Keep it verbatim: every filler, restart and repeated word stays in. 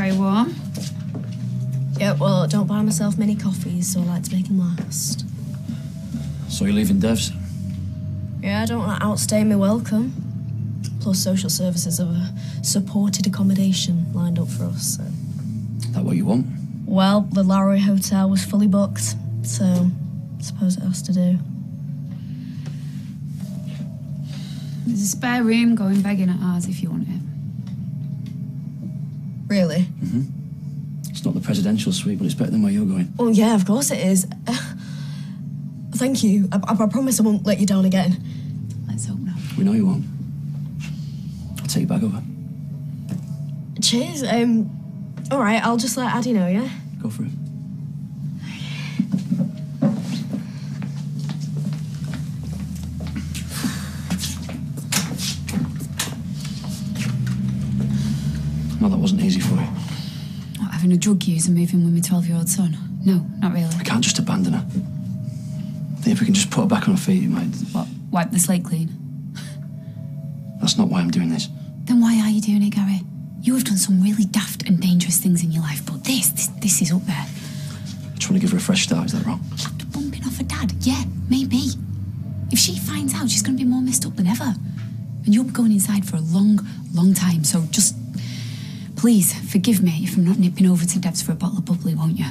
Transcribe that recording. very warm. Yeah, well, I don't buy myself many coffees, so I like to make them last. So you're leaving Dev's? Yeah, I don't want to outstay my welcome. Plus, social services have a supported accommodation lined up for us, so... Is that what you want? Well, the Laroie Hotel was fully booked, so I suppose it has to do. There's a spare room going begging at ours if you want it. Really? Mm-hmm. It's not the presidential suite, but it's better than where you're going. Oh, yeah, of course it is. Uh, thank you. I, I, I promise I won't let you down again. Let's hope not. We know you won't. I'll take you back over. Cheers. Um, all right, I'll just let Addie know, yeah? Go for it. No, that wasn't easy for you. What, having a drug user moving with my twelve-year-old son? No, not really. We can't just abandon her. I think if we can just put her back on her feet, it might... What? Wipe the slate clean? That's not why I'm doing this. Then why are you doing it, Gary? You have done some really daft and dangerous things in your life, but this, this, this is up there. I'm trying to give her a fresh start, is that wrong? After bumping off her dad? Yeah, maybe. If she finds out, she's going to be more messed up than ever. And you'll be going inside for a long, long time, so just... Please, forgive me if I'm not nipping over to Deb's for a bottle of bubbly, won't you?